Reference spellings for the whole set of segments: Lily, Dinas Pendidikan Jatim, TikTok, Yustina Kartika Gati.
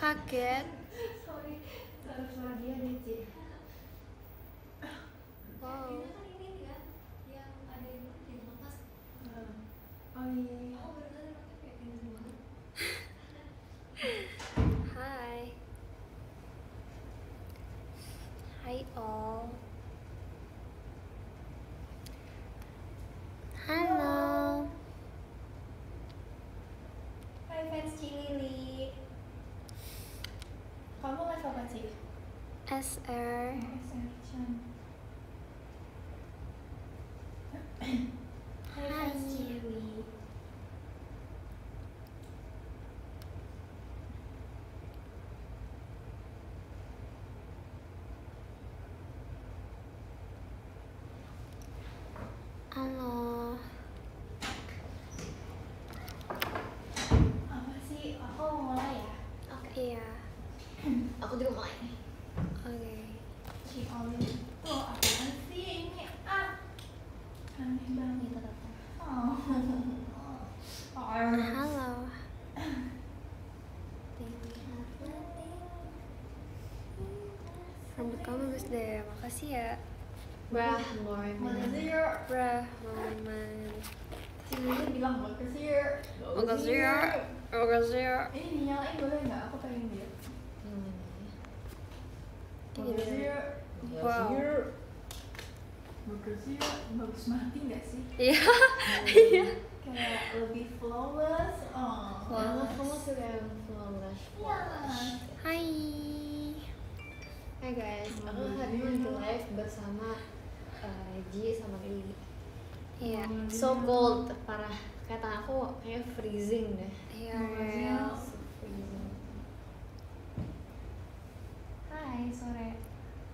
Kaget. Sorry, harus sama dia deh, Ci. Wow. Oh iya. Hi. Hi all. Halo. Hai fans Ci Lily. Kamu live apa sih? SR. Halo. Apa sih? Aku mau mulai ya? Oke. Iya. Aku juga mulai. Oke. Si Olin itu apaan sih ini? Aneh banget itu. Halo. Rambut kamu bagus deh, makasih ya. Brah, Mormon. Sini bilang Makasih ya. Ini dinyalain boleh nggak? Aku pengen lihat. Makasih ya. Bagus mati nggak sih? Iya. Kayak lebih flawless. Flawless. Hai. Hai guys, aku hari ini live bersama Ji sama Lily. Iya. So cold, parah. Kayak tangan aku kayak freezing deh. Iya. Freezing. Hai, sore.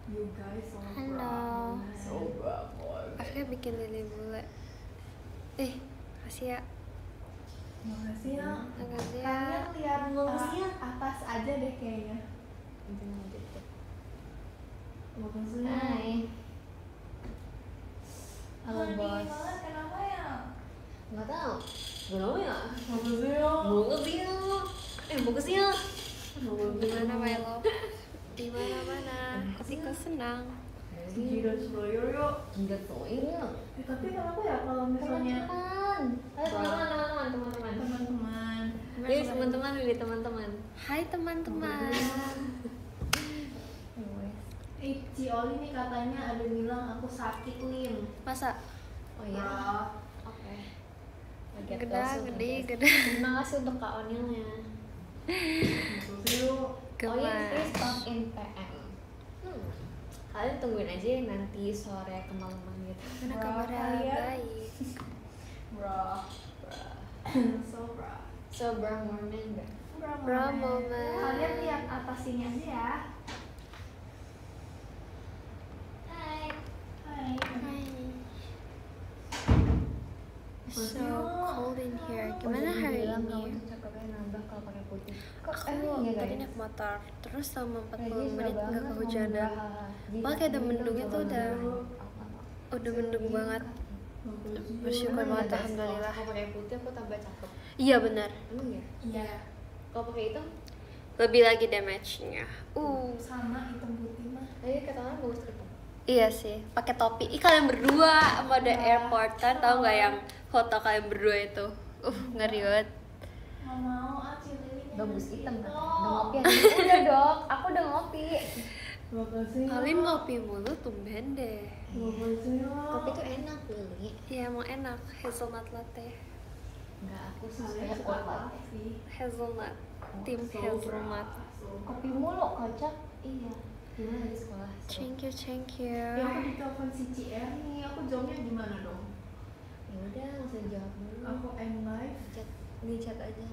You guys so proud. So proud. Akhirnya bikin Lily bule. Makasih ya. Makasih ya. Kalian lihat lulusnya atas aja deh kayaknya. Makasih. Hai. Halo bos. Kenapa ya? Nggak tahu. Belum ya. Bagus ya. Gimana Pak Elo? Gimana? Ketika senang. Gila soyo. Tapi kenapa ya kalau misalnya? Teman-teman. Yuk teman-teman, Lili teman-teman. Hai teman-teman. Ci Oli nih katanya ada bilang aku sakit Lim. Masa? Oh iya. Oke. Gede. Terima kasih untuk Kak Onilnya. Oh iya, please talk in PM. Kalian tungguin aja nanti sore kemalaman gitu. Karena kabarnya baik. So bro moment. Kalian lihat atas sini aja ya. Hai. So cold in here. Gimana hari ini? Aku tadi naik motor, terus selama 40 menit nggak kehujanan. Wah, kayak mendungnya tuh udah mendung banget. Bersyukur banget, alhamdulillah. Kalau pakai putih aku tambah cakep. Iya benar. Iya. Kalau pakai hitam? Lebih lagi deh matchnya. Sama hitam putih mah. Tadi katanya bagus hitam. Iya sih, pakai topi. Kalian berdua mode airport kan, tahu nggak yang foto kalian berdua itu? Ngeri banget. Bagus hitam kan? Aku udah ngopi. Kalian ngopi mulu tumben deh. Kopi tuh enak Lily. Iya emang enak, hazelnut latte. Enggak, aku suka latte. Hazelnut, tim hazelnut. Kopi mulu kocak. Iya. Gimana di sekolah? Thank you. Ya aku ditelepon si CR nih, aku jawabnya gimana dong? Ya udah, langsung jawab dulu. Aku end live. Chat aja.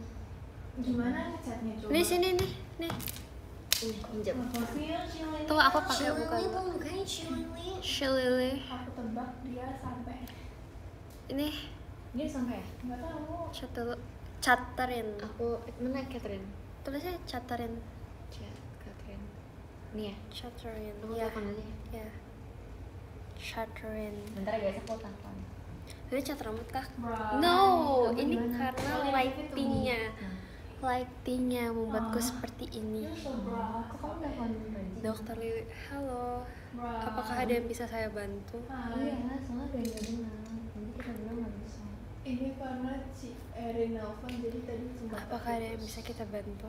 Gimana chatnya coba? Nih sini nih. Pinjam. Tuh aku pakai bukan Shilili. Aku tebak dia sampai. Ini. Dia sampai? Enggak tahu. Chat dulu. Catherine. Aku mana Catherine? Tulisnya Catherine. Nih ya? Catherine. Aku telepon aja ya? Catherine. Bentar guys, aku telepon. Ini cat rambut kah? No, ini karena lightingnya. lightingnya membuatku seperti ini. Dokter Lily, halo. Apakah ada yang bisa saya bantu? Iya, soalnya ada yang dengar. Jadi kita bilang nggak bisa. Ini karena Cik Erin nelfon, jadi tadi cuma. Apakah ada yang bisa kita bantu?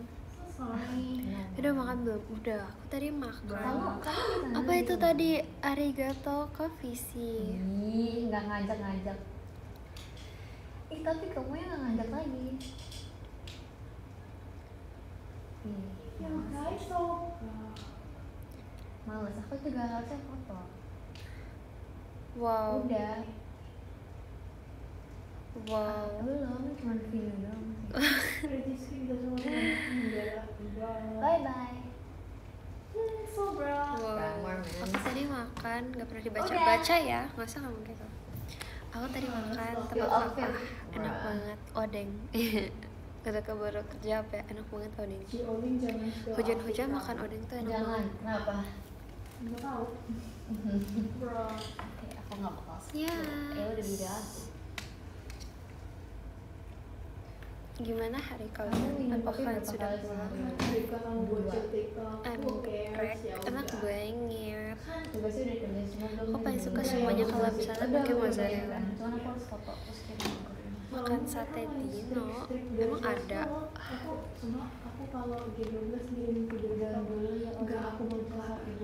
Udah makan belum? Udah, aku tadi makan. Apa itu tadi? Arigato coffee sih. Ih, nggak ngajak-ngajak. Ih, tapi kamu yang nggak ngajak lagi. Ya makanya males, aku juga harusnya foto. Wow. Udah. Wow. Belum, cuma video doang. Bye-bye. Wow. Aku tadi makan, gak pernah dibaca-baca ya. Gak usah ngomong gitu. Aku tadi makan, tempat makan enak banget, odeng. Kata kabar kerja apa ya, enak banget odeng. Hujan-hujan makan odeng tuh enak banget. Kenapa? Gak tau. Aku gak bakal sepuluh. Ya udah beda aku. Gimana hari kalian? Apakah sudah pulang? Enak banget. Aku paling suka semuanya kalau misalnya pakai mozzarella. Makan sate dino, emang ada?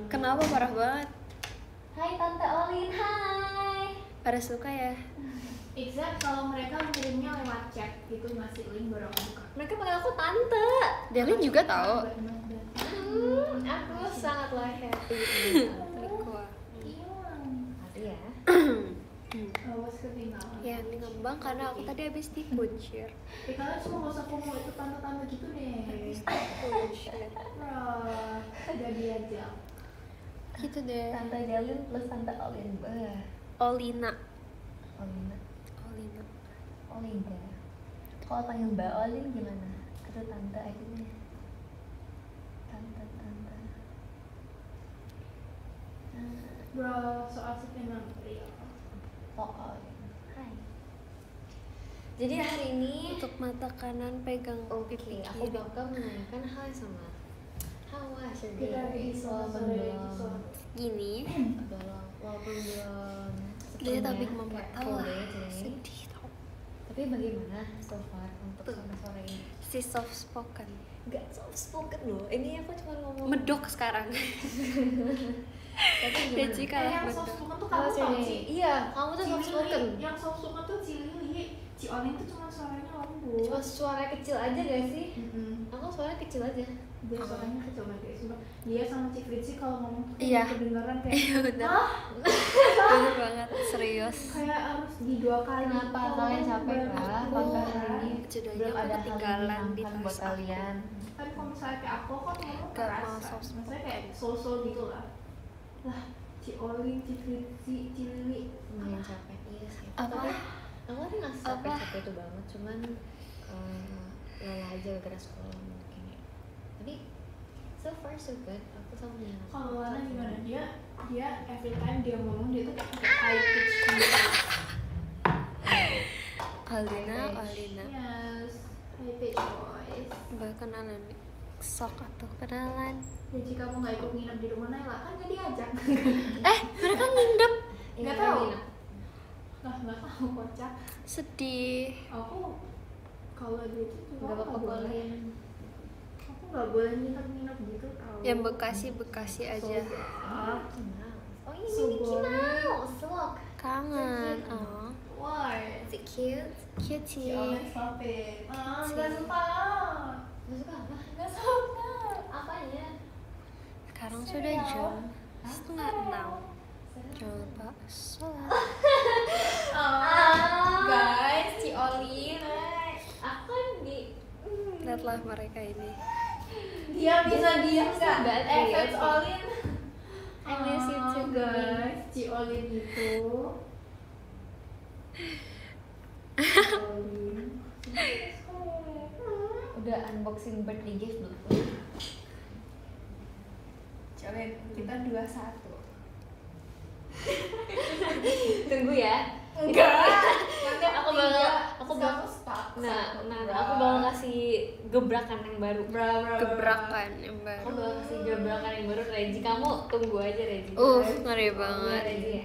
Kenapa parah banget? Hai Tante Olin, hai. Pada suka ya? Exact, kalau mereka kirimnya lewat chat gitu masih link baru aku buka. Mereka panggil aku tante. Delin juga tahu. Aku sangatlah happy. Iya. Awas ketinggalan. Ya, ini ngembang karena aku tadi habis dikuncir. Kalian semua nggak usah ngomong itu tante-tante gitu deh. Habis dikuncir. Udah diajak. Gitu deh. Tante Delin plus tante Olin. Olina. Kalau panggil Mbak Olin gimana? Atau tante akhirnya? Tante. Bro, soal sepenuhnya Rio. Olin. Hai. Jadi hari ini untuk mata kanan pegang pipi kiri. Aku bakal menanyakan hal yang sama. Hawa sedih. Gini. Walaupun belum. Dia tapi membuatku sedih. Tapi bagaimana so far untuk sore ini? Si soft spoken. Gak soft spoken loh. Ini aku cuma ngomong. Medok sekarang. Dan jika yang soft spoken tuh kamu tau sih. Iya, kamu tuh soft spoken. Yang soft spoken tuh si Lily, si Olin tuh cuma suaranya lembut. Cuma suara kecil aja gak sih? Aku suaranya kecil aja. Dia suaranya kecil banget. Dia sama Cik Fritzi kalau ngomong kedengeran kayak. Iya bener. Bener banget, serius. Kayak harus di dua kali. Kenapa kalian capek lah? Apakah hari ini belum ada ketinggalan di tempat kalian? Tapi kalau misalnya kayak aku kan ngomong kerasa. Maksudnya kayak so-so gitu lah. Lah, Cik Olin, Cik Fritzi, Cik Lili. Lumayan capek. Iya sih. Aku tuh gak capek itu banget, cuman lelah aja gara-gara sekolah mungkin ya. Tapi so far so good, aku sama dia. Kalau Lana gimana? Dia every time dia ngomong dia tuh kayak high pitch gitu. Alina. Yes, high pitch voice. Gak kenalan, sok atau kenalan. Ya jika kamu gak ikut nginep di rumah Naila, kan gak diajak. Mereka nginep? Gak tau. Nggak tahu kocak. Sedih. Aku kalau gitu juga nggak boleh. Aku nggak boleh nginep gitu kalau. Yang Bekasi aja. Oh ini Mickey Mouse. Look. Kangen. Oh. Why? Is it cute? Cutie. Jangan sampai. Nggak suka. Nggak suka. Apanya? Sekarang sudah jam 5:30. Jangan lupa sholat. Guys, si Olin akan di lihatlah mereka ini. Dia bisa diam nggak? Efek Olin. Guys, si Olin itu. Udah unboxing birthday gift belum? Coba kita 2-1. Tunggu ya. Enggak. Aku bakal kasih gebrakan yang baru. Gebrakan yang baru. Kamu bakal kasih gebrakan yang baru, Regi. Kamu tunggu aja, Regi. Ngeri banget. Regi ya?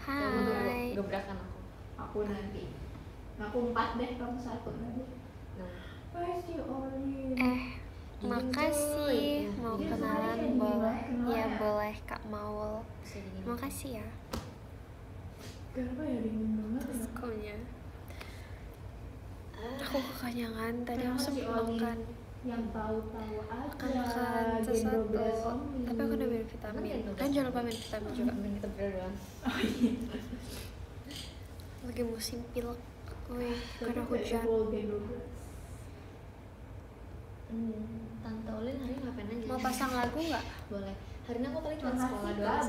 Hai. Gebrakan aku. Aku nanti. Aku 4 deh, kamu 1 nanti. Makasih, Oli. Makasih. Mau kenalan boleh? Ya boleh, Kak Maul. Makasih ya. Kenapa ya dingin banget ya? Sekolnya. Aku kekenyangan, tadi aku sebelum kan yang tahu-tahu aja makan sesuatu, tapi aku udah minum vitamin kan, jangan lupa minum vitamin juga. Kita berdua lagi musim pilek, karena hujan. Tante Olin hari ngapain aja? Mau pasang lagu nggak? Boleh. Hari ini aku paling cuma sekolah doang.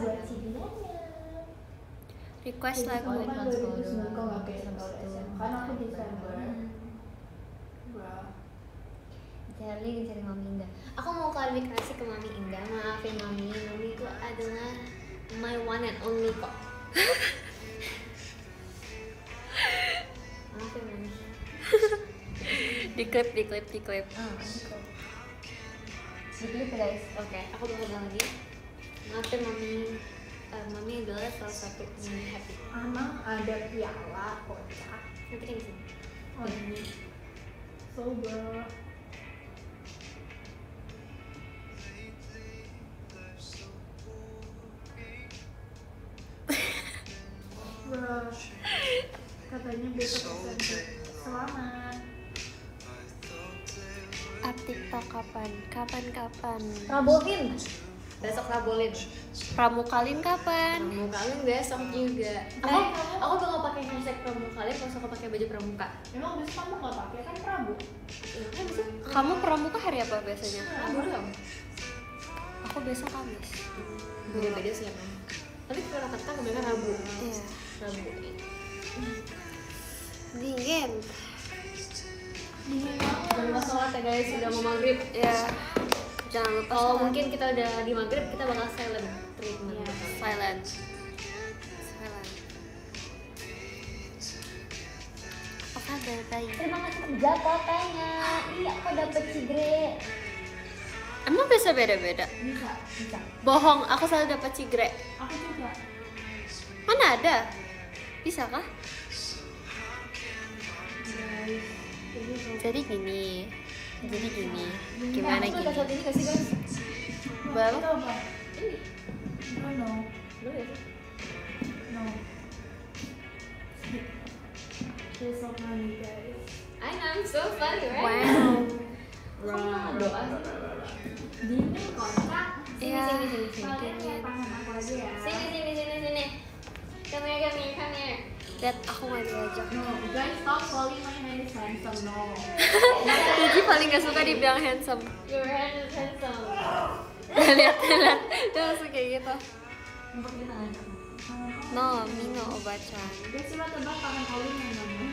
Request lagu karena aku di Charlie cari Mami Indah. Aku mau klarifikasi ke Mami Indah. Maafin Mami, Mami itu adalah my one and only kok. Maafin Mami. Diklip. Diklip guys. Oke, aku udah ulang lagi. Maafin Mami. Mami adalah salah satu yang happy. Mama ada piala kocak. Nanti kan disini. Oh ini. Soba. Katanya besok selamat. Tiktok kapan? Rabolin. Besok Rabolin. Pramukalin kapan? Pramukalin besok juga. Aku bakal pakai hashtag pramukalin, terus aku pakai baju pramuka. Emang besok kamu nggak pakai kan prabu? Kamu pramuka hari apa biasanya? Rabu dong. Aku besok Kamis. Beda-beda sih emang. Tapi rata-rata kebanyakan Rabu. Iya. Rabu. Dingin. Jangan lupa sholat ya guys, sudah mau maghrib ya. Jangan lupa. Kalau mungkin kita udah di maghrib, kita bakal silent treatment. Yeah. Silent. Apa kabar bayi? Terima kasih juga fotonya. Iya, aku dapet cigre. Emang bisa beda-beda? Bisa. Bohong, aku selalu dapat cigre. Aku juga. Mana ada? Bisa kah? Jadi gini. Gimana gini? Kita ini kasih guys. Baru apa? Ini. No. No. She's so funny guys. I know, I'm so funny right? Wow. Doa dingin kontrak. Sini. Come here. Lihat aku nggak diajak. No, guys, stop calling my hand is handsome. No. Gigi paling nggak suka dibilang handsome. Your hand is handsome. Lihat, dia langsung kayak gitu. No, Mino obatnya. Dia cuma tebak tangan calling yang mana.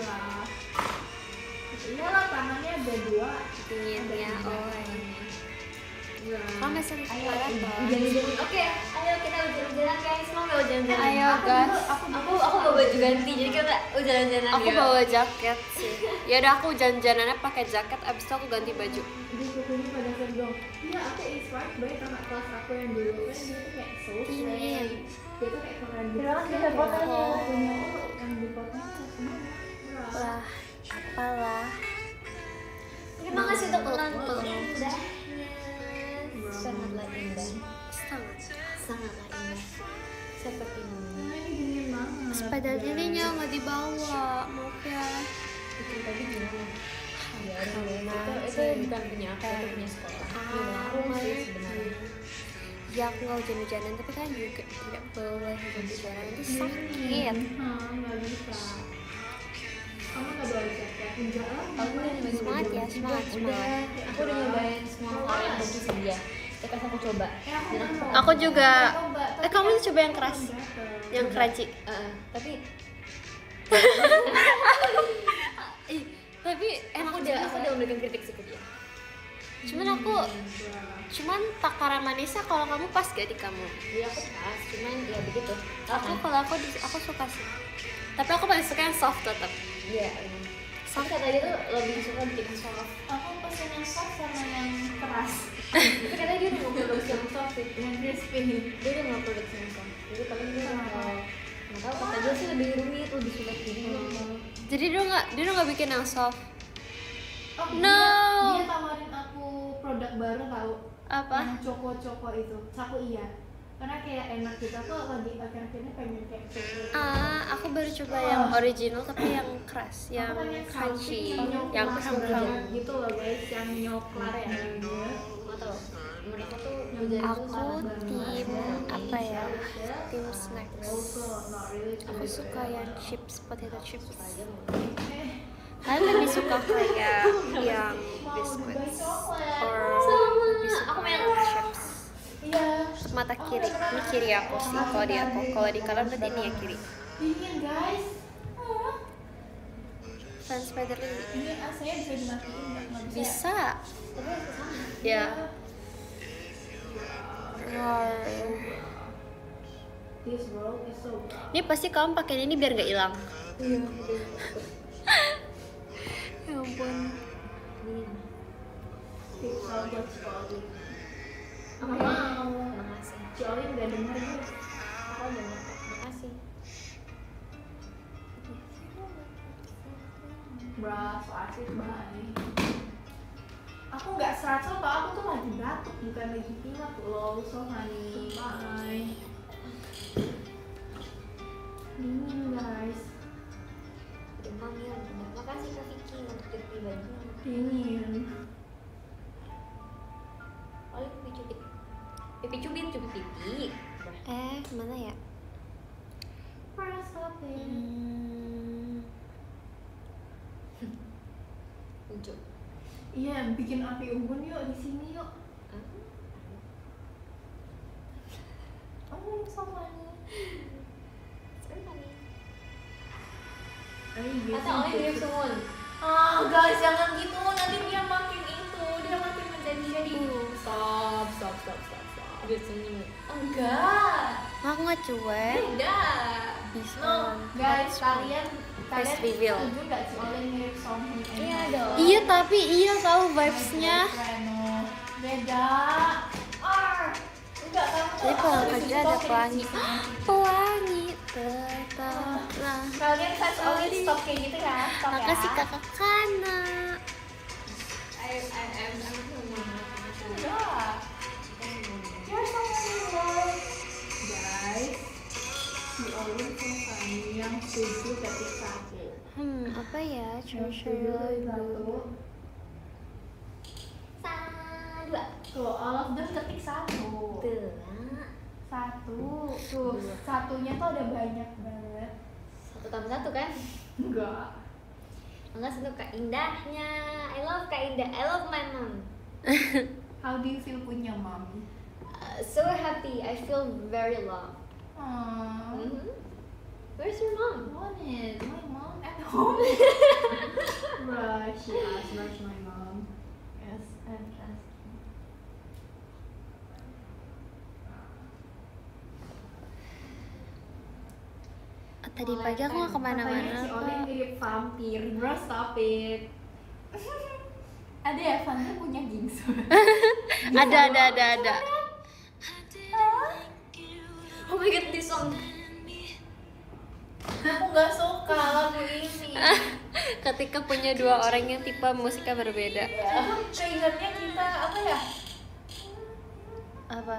Wah, iyalah tangannya ada 2. Dinginnya, Kamu sering keluar jalan-jalan. Oke, ayo kita jalan-jalan guys. Mau nggak jalan-jalan? Ayo guys. Aku bawa baju ganti, jadi kita jalan-jalan. Aku bawa jaket sih. Ya udah aku jalan-jalannya pakai jaket, abis itu aku ganti baju. Ini pada sedang. Iya, aku inspired by kakak kelas aku yang dulu kan dia tuh kayak so sweet. Dia tuh kayak keren gitu. Terus kita fotonya. Yang di fotonya. Apalah. Terima kasih untuk penonton. Sangatlah indah. Seperti ini. Sepeda dirinya nggak dibawa, makanya. Itu tadi gimana? Ya, itu bukan punya aku, itu punya sekolah. Aku masih sebenarnya. Ya aku nggak hujan-hujanan, tapi kan juga tidak boleh hujan-hujanan, itu sakit. Nggak bisa. Kamu nggak boleh jaket? Enggak lah. Aku udah nyobain semangat. Aku udah nyobain semua orang baju dia. Terus aku coba. Aku juga. Kamu coba yang keras, yang crunchy. Tapi. Tapi enak. Aku udah memberikan kritik sih ke dia. Cuman takaran manisnya kalau kamu pas gak di kamu? Iya aku pas, cuman ya begitu. Kalau aku suka sih. Tapi aku paling suka yang soft tetap. Iya. Soft tadi tuh lebih suka bikin soft. Aku pesen yang soft sama yang keras. Tapi katanya dia udah produksi yang soft sih, yang crispy. Dia udah nggak produksi yang soft. Jadi paling dia nggak tahu. Kata dia sih lebih rumit, lebih sulit gini. Jadi dia nggak bikin yang soft. Oh, no. Dia tawarin aku produk baru tau. Apa? Yang coko-coko itu. Aku iya. Karena kayak enak gitu, aku lagi akhir-akhirnya pengen kayak coko. Aku baru coba yang original tapi yang keras, yang crunchy, yang kram-kram gitu loh guys, yang nyoklar ya. Aku tim apa ya? Tim snacks. Aku suka yang chips, potato chips. Aku lebih suka kayak yang biscuits or biscuit chips. Mata kiri, ini kiri aku sih. Kalau di aku, kalau di kalian berarti ini ya kiri. Fans spider ini. Bisa. Ya. Ini pasti kamu pakai ini biar nggak hilang. Ya ampun. Makasih. Joy enggak dengar gue. Aku dengar. Makasih. Bra, asik banget. Aku enggak serasa Pak, aku tuh lagi batuk bukan lagi pilek loh, so funny. Bye. Guys. Demam ya. Makasih Kak Vicky untuk tipi bajunya. Dingin. Oleh pipi cubit pipi. Kemana ya? Ujuk. Iya, bikin api unggun yuk di sini yuk. Guys, jangan gitu, nanti dia makin itu, dia makin menjadi stop. Dia senyum. Enggak. Aku nggak cuek. Tidak. Bisa. No, guys, kalian reveal. Iya dong. Iya tapi iya tahu vibesnya. Beda. Enggak tahu. Jadi kalau kerja ada pelangi. Pelangi tetaplah. Kalian fast only stop kayak gitu kan? Makasih kakak Kana. Apa ya? Tuh, all of them ketik satu. Tuh, satunya tuh ada banyak banget. 1+1 kan? Enggak sentuh Kak Indahnya. I love Kak Indah, I love my mom. How do you feel punya mom? So happy, I feel very loved. Where's your mom? My mom at home. Bruh, she asked where's my mom. Yes, I'm asking. Tadi pagi aku nggak kemana-mana. Si Oli mirip vampir, bro, stop it. Ada ya, vampir punya gingsu. Ada. Oh my god, this song. Aku nggak suka lagu ini. Ketika punya dua orang yang tipe musiknya berbeda. Keingetnya kita apa ya? Apa?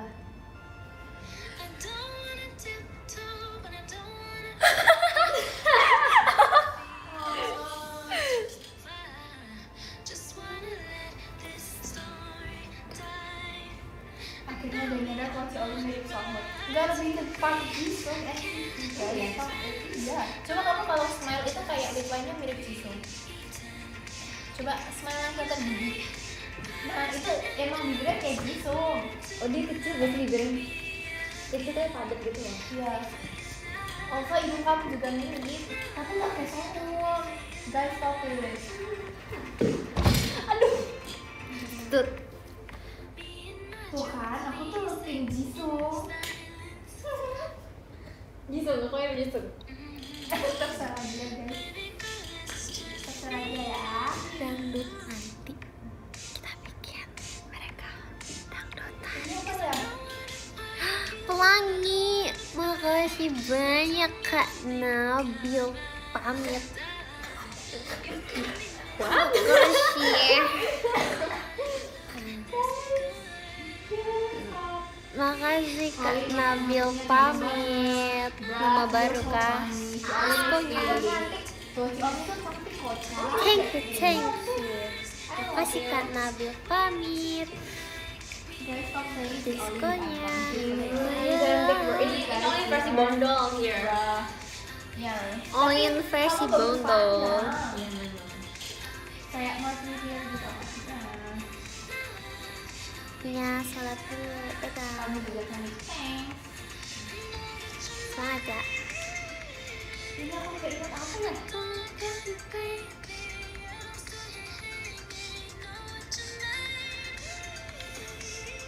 Akhirnya udah nyadar kalau si Oli mirip Songhut. Gak harus mirip Jisung. Iya. Coba kamu kalau smile itu kayak lipanya mirip Jisung. Coba smile yang tetap gigi. Nah itu emang bibirnya kayak Jisung. Oh dia kecil banget bibirnya. Itu kayak padat gitu ya? Iya. Also ibu kamu juga mirip. Tapi gak kayak Songhut. Guys, stop it. Aduh. Tuh. Tuh kan, aku tuh looking Jisung. Jisung, aku yang Jisung. Terserah dia guys, terserah dia ya. Dangdut nanti kita bikin mereka dangdutan. Pelangi, makasih banyak Kak Nabil, pamit. Wah, makasih. Makasih Kak Nabil, pamit. Nama baru Kak. Thank you. Makasih Kak Nabil, pamit. Diskonnya. Only versi bundle here. Only versi bundle. Kayak mau tidur gitu. Ya, salat dulu. Kamu juga kan. Selamat ya. Ini aku juga ikut apa enggak?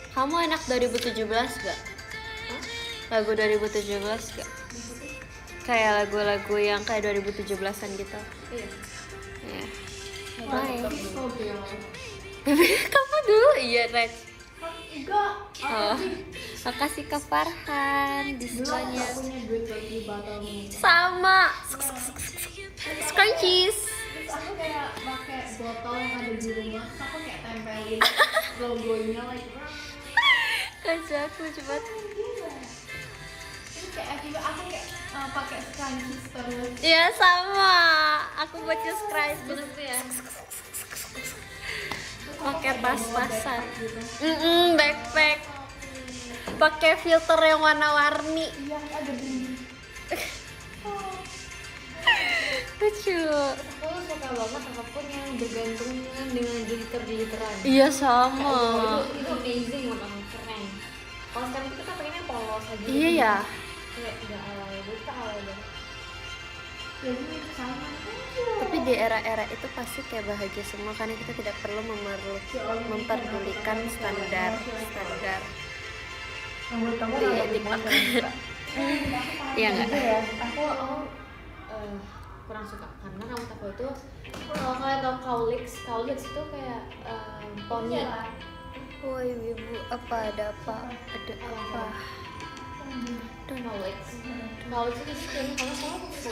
Kamu anak 2017 gak? Hah? Lagu 2017 gak? Kayak lagu-lagu yang kayak 2017-an gitu. Iya. Iya. Bye. Kamu dulu? Iya, Rex. Oh, makasih Kak Farhan, diskonnya. Sama. Scrunchies. Terus aku kayak pakai botol yang ada di rumah, terus aku kayak tempelin logonya lagi. Kerja aku coba. Aku kayak pakai scrunchies terus. Iya sama. Aku baca scrunchies terus ya. Pakai pas-pasan, backpack, pakai filter yang warna-warni. Iya, ada bling. Lucu. Aku suka banget apapun yang bergantungan dengan glitter-glitteran. Iya sama. Itu amazing, memang keren. Kalau sekarang kita pengennya polos aja. Iya ya. Kayak tidak alay, bukan alay deh. Tapi di era-era itu pasti kayak bahagia semua karena kita tidak perlu memperdulikan standar. Iya TikTok. Iya nggak? Aku kurang suka karena rambut aku itu kalau kalian tau cowlicks itu kayak poni. Woi ibu, ada apa? Cowlicks itu kayaknya kalau kamu pakai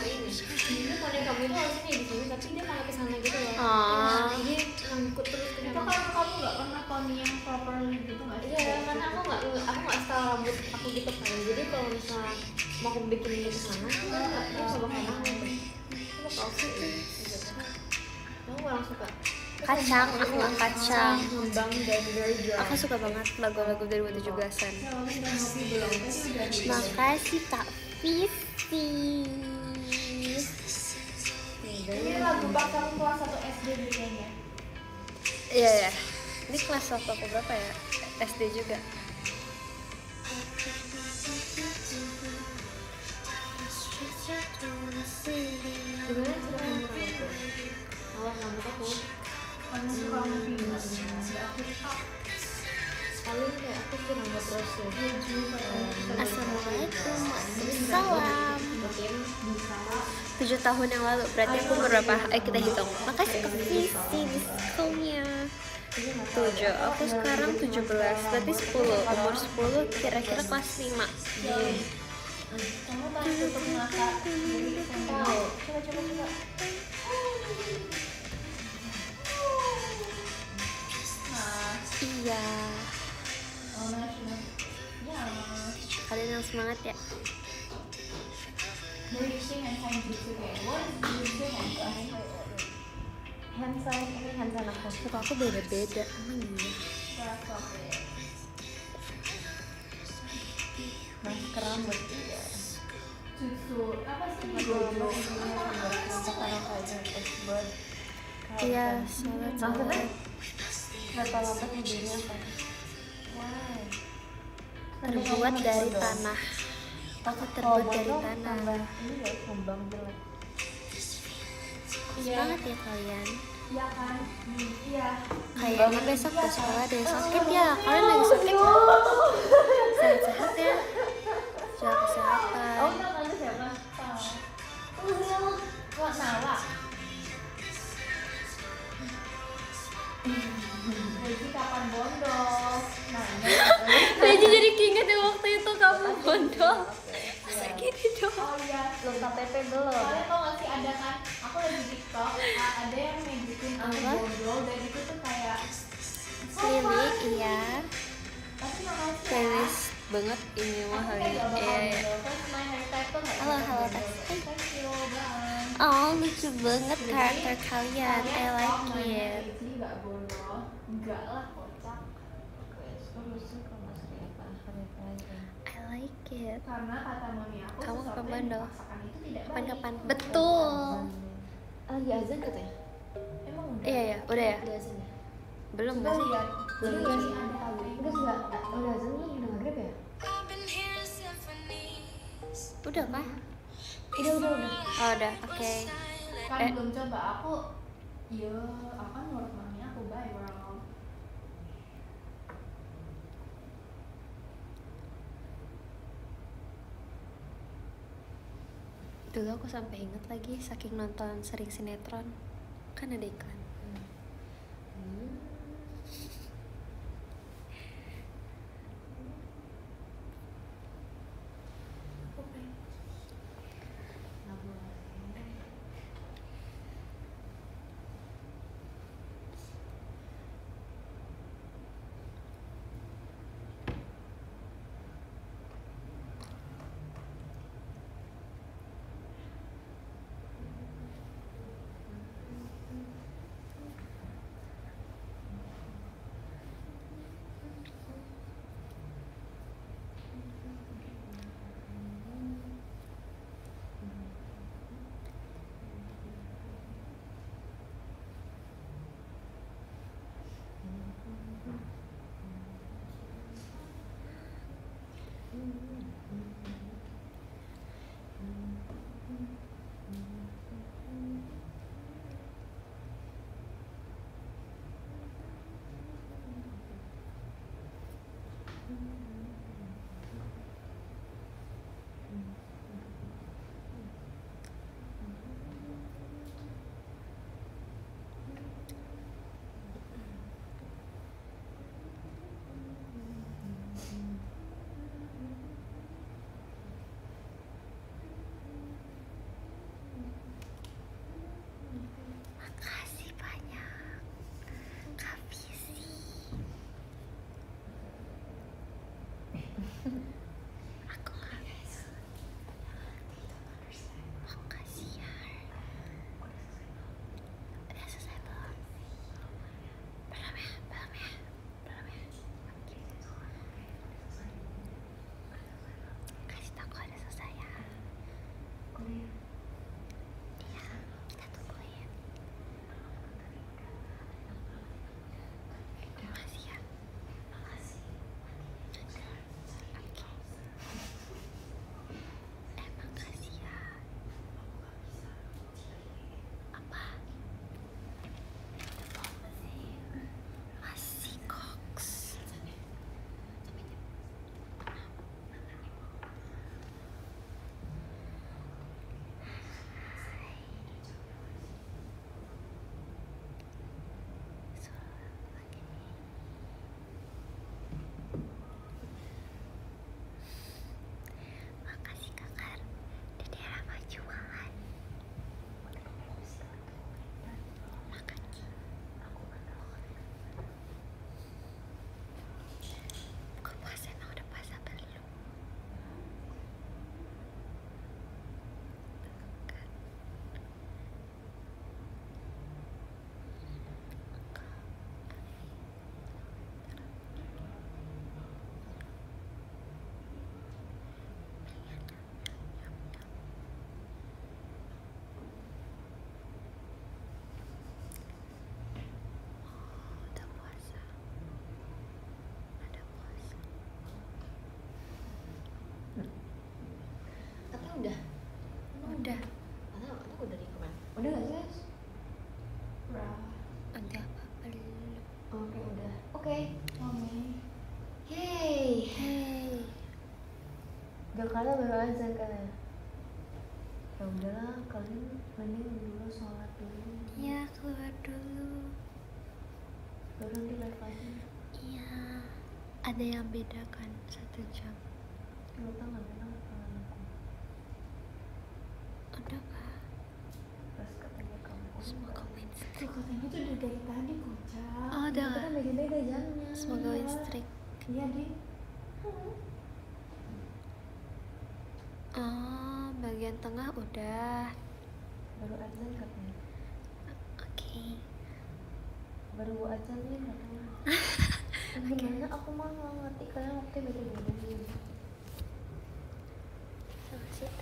ini, poni kamu itu harusnya di sini tapi dia malah kesana gitu loh. Jadi ngikut terus. Itu kalau kamu nggak pernah poni yang properly gitu nggak? Iya, karena aku nggak style rambut aku gitu kan. Jadi kalau misalnya mau aku bikin ini kesana, aku nggak sama kamu. Aku palsu gitu. Aku kurang suka. Kacang, aku suka banget lagu-lagu dari 2017-an. Makasih Kak Vivi. Ini lagu bakal kelas 1 SD kayaknya. Iya. Ini kelas 1 aku berapa ya? SD juga. Assalamualaikum, salam. 7 tahun yang lalu, berarti aku berapa? Ayo kita hitung. Makasih Kak Vivi, diskonnya 7. Aku sekarang 17, berarti 10. Umur 10, kira-kira kelas 5. Kamu masih tutup mata. Coba. Iya. Kalian yang semangat ya. Hand sign aku. Suka aku beda-beda. Masker rambut. Apa sih? Iya, soalnya rata-rata hidupnya apa? Wow. Terbuat dari tanah. Aku terbuat dari tanah. Ini kayak kembang jelek. Semangat ya kalian. Kayaknya besok ke sekolah ada yang sakit ya. Kalian lagi sakit ya? Sehat-sehat ya? Jaga kesehatan. Oh, kalian siapa? Kapan bondol? Lagi jadi ingat ya waktu itu kamu bondol. Sakit itu. Oh iya, belum KTP belum. Kalian tau gak sih ada kan? Aku lagi TikTok, ada yang ngejukin aku bondol dan itu tuh kayak Lily, iya. Tenis banget ini mah hari ini. Halo oh lucu banget karakter kalian. I like it. Enggak lah kocak. I like it. Karena kata mami aku kamu ke bandel. Kapan-kapan. Betul. Lagi azan katanya. Emang udah. Iya ya, udah ya. Belum masih. Belum masih. Enggak juga. Udah azan lu udah maghrib ya? Udah mah. Udah. Oh, udah. Oke. Kan belum coba aku. Iya, apa menurut mami aku baik orang. Dulu aku sampai inget lagi saking nonton sering sinetron kan ada iklan udah. Atau udah di komen. Udah enggak sih? Bra. aja kalian. Ya udahlah, kalian mending dulu sholat dulu. Iya, keluar dulu. Baru nanti live lagi. Iya. Ada yang beda kan 1 jam. Lu tau gak bilang tangan aku? Udah kak. Pas ketemu kamu. Semoga listrik. Katanya tuh udah dari tadi kocak. Oh udah. Kita beda-beda jamnya. Semoga listrik. Iya deh. Oh, bagian tengah udah. Baru azan katanya. Oke. Baru azan nih katanya. Gimana aku mau ngerti kalian waktu beda-beda gini. Sama sih.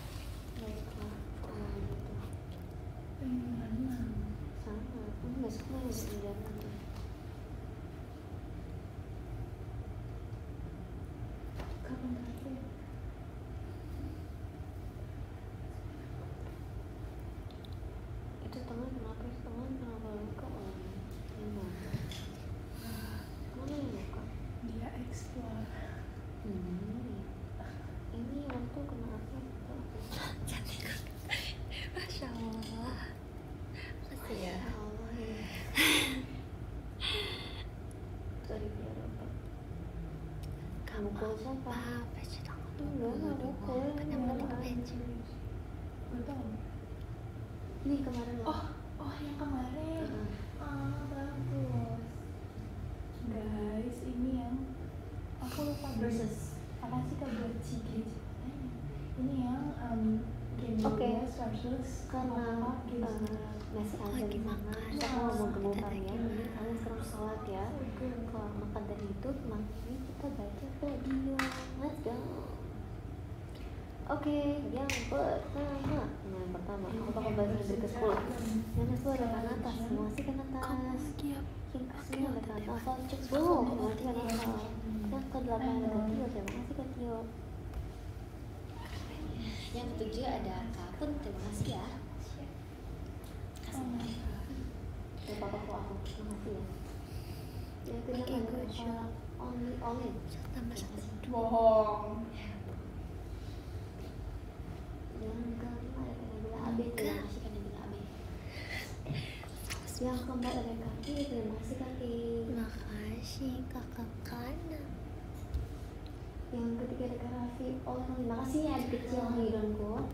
Gimana? Sama. Aku besok mau beda-beda. Ini kemarin loh. Oh yang kemarin. Bagus. Guys, ini yang aku lupa versus. Apa sih kabuci gitu? Ini yang game okay. Versus karena masih ada di mana. Kita mau kebuka ya. Kalian sekarang sholat ya. Kalau makan dari itu, makanya kita baca video. Let's go. Oke, yang pertama. Nah, yang pertama, aku bakal bahas dari ke-10. Yang ke-10 ada tangan atas, semua sih kan atas. Semua ada tangan atas, soal cek dulu. Yang ke-8 ada ke-10, terima kasih ke-10. Yang ke-7 ada kapun, terima kasih ya. Gak apa-apa kok aku, terima kasih ya. Yang ke-8 ada only. Tambah 1. Bohong. Yang keempat ada kaki, terima kasih kaki. Makasih kakak kanan. Yang ketiga ada kak Raffi, oh terima kasih ya adik kecil hidungku.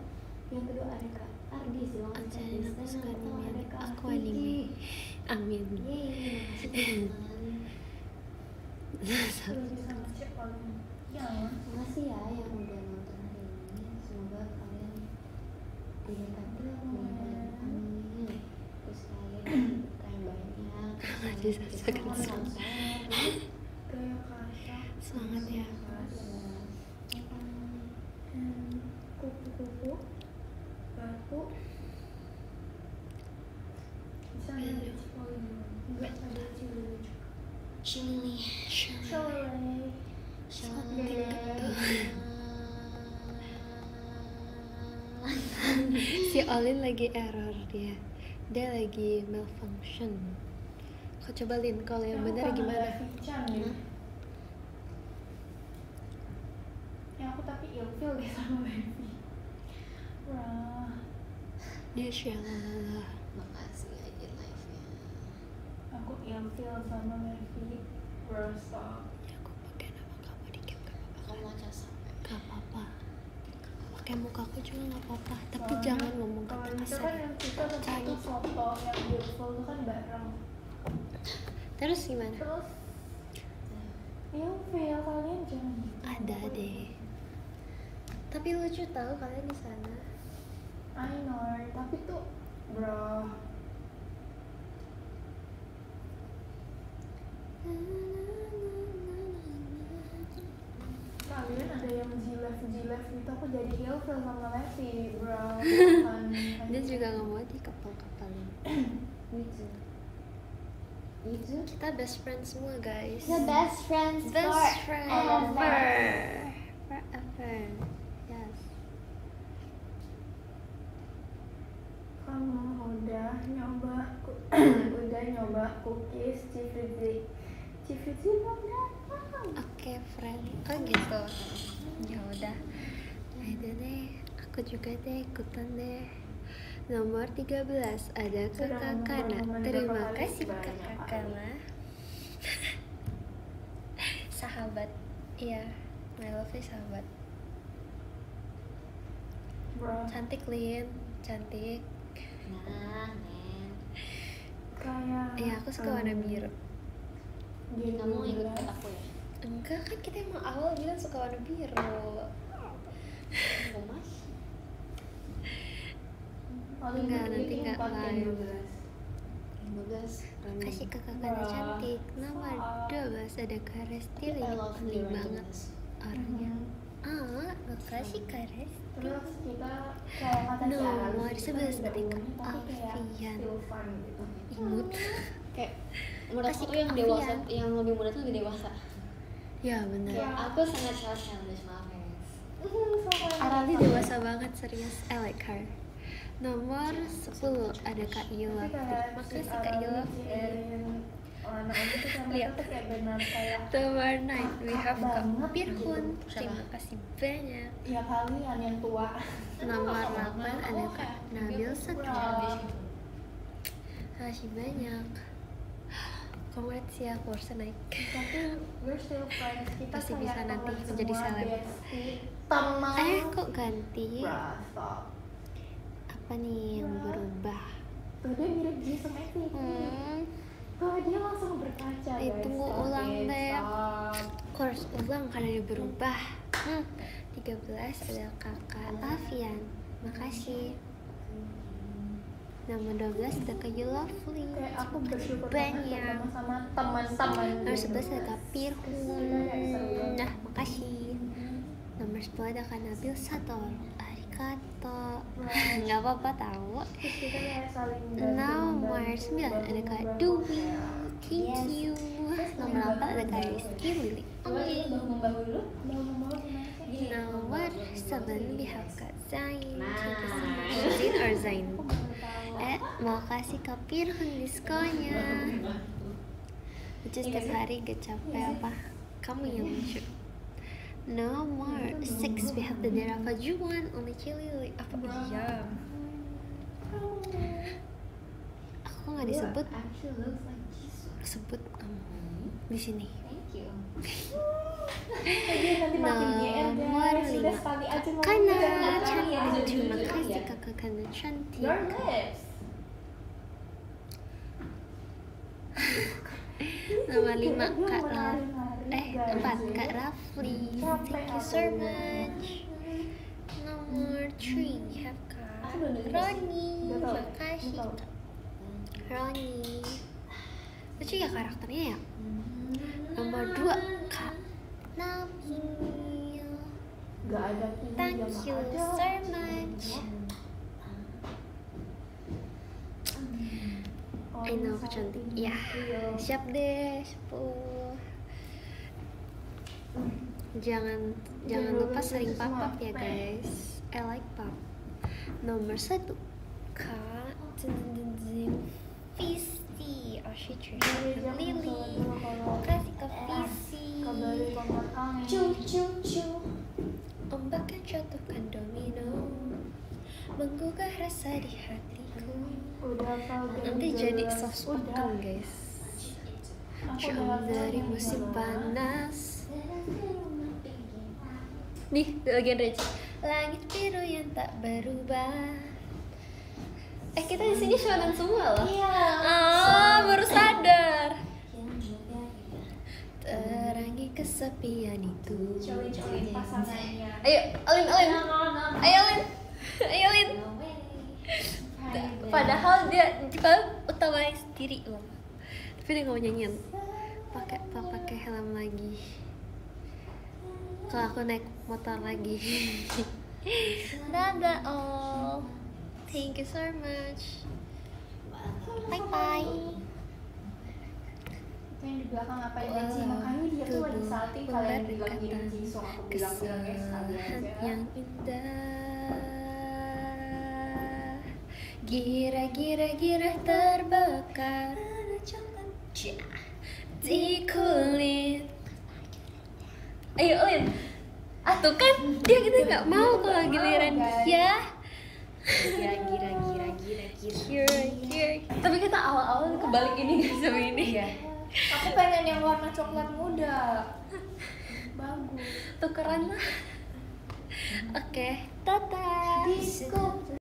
Yang kedua ada kak Ardi, silakan. Ajarin aku sekarang ada kak aku anime. Amin. Yeay, makasih teman. Terima kasih ya yang udah nonton hari ini. Semoga kalian diberkati dan amin. Terus kalian disasakan semangat ya. Kupu-kupu batu si Olin lagi error, dia lagi malfunction. Kau coba Lin, kalau yang bener gimana? Ya aku tapi ilfil deh sama baby. Wah. Dia shalala. Makasih aja live-nya. Aku ilfil sama baby. Berstop. Ya aku pakai nama kamu dikit gak apa-apa. Kamu aja sampai. Gak apa-apa. Pakai muka aku juga gak apa-apa. Tapi jangan ngomong kata kasar. Itu kan yang foto yang beautiful itu kan bareng. Terus gimana? Terus ya feel kalian jangan ada deh. Tapi lucu tau kalian di sana. I know, tapi tuh bro. Kalian ada yang jilat itu aku jadi ill feel sama Levi, bro. Dia juga nggak mau di kapal-kapalin. Lucu. Kita best friends semua guys. The best friends forever. Yes. Kamu udah nyoba cookies Civizi belum datang. Oke friend, oh gitu. Ya udah. Nah itu deh, aku juga deh ikutan deh. Nomor 13 ada Kakak Kana. Terima kasih Kakak Kana. Sahabat, iya, my love is sahabat. Cantik Lin, cantik. Nah, iya aku suka warna biru. Jadi kamu ikut aku ya? Enggak, kan kita emang awal bilang suka warna biru. Enggak, nanti enggak live. 15 kasih kakak Kana cantik. Nomor 12 ada Kak Resti. Penting banget orangnya. Makasih Kak Resti. Nomor 11 dari Kak Alfian. Imut kayak menurut aku yang dewasa, yang lebih muda tuh lebih dewasa ya, bener. Aku sangat childish, maaf ya Arali dewasa banget, serius, I like her. Nomor 10 ada Kak Ila. Makasih Kak Ila. Lihat, nomor 9 we have Kak Pirhun. Terima kasih banyak. Ya kalian yang tua. Nomor 8 ada Kak Nabil Satria. Makasih banyak. Congrats ya, kursa naik. Pasti bisa nanti menjadi seleb. Kok ganti? Apa nih yang berubah? Dia mirip dia sama Eti. Dia langsung berkaca. Ditunggu ulang deh. Kurs ulang karena dia berubah. 13 ada Kakak Alfian. Makasih. Nomor 12 ada Kak Lovely. Aku bersyukur banyak sama teman-teman. Nomor 11 ada Kak Pirhun. Nah, makasih. Nomor 10 ada Kak Nabil Sator. Arigato. Enggak apa-apa tahu. Nomor 9 ada Kak Dwi. Thank you. Nomor 8 ada Kak Rizky Lily. Nomor 7 we have Kak Zain. Zain or Zain? Makasih Kak Pirhun diskonnya. Lucu setiap hari gak capek apa? Kamu yang lucu. Nomor 6 we have the Derafa Juan. Only Chili. Apa iya? Aku nggak disebut. Sebut di sini. Nomor 5 Kana cantik. Terima kasih Kakak Kana cantik. Nomor 5 Kak Kak Rafli. Thank you so much. Nomor 3 you have Kak Roni. Makasih Roni. Lucu ya karakternya ya. Nomor 2 Kak Nabil. Thank you so much. Ayo aku cantik ya, siap deh 10. Jangan lupa sering pop-up ya guys, I like pop. Nomor 1 Kak Visi. Lily, kasih Kak Visi. Ombak yang jatuhkan domino menggugah rasa di hatiku. Nanti jadi soft spoken guys. Jauh dari musim panas. Nih bagian Rich. Langit biru yang tak berubah. Kita di sini shonen semua loh. Baru sadar. Terangi kesepian itu. Cowok-cowok pasangannya. Ayo Lin. Padahal dia juga utamanya sendiri loh. Tapi dia nggak mau nyanyian. Pakai helm lagi. Kalau aku naik motor lagi. Dadah all. Thank you so much. Bye bye. Yang di belakang ngapain sih? Makanya dia tuh lagi salting kalian di belakang ini. So aku bilang guys, kalian yang indah. Gira-gira terbakar di kulit. Ayo Lin, tuh kan dia kita nggak mau kalau giliran dia. Tapi kita awal-awal kebalik ini guys sama ini. Aku pengen yang warna coklat muda. Bagus. Tukeran lah. Oke, tata.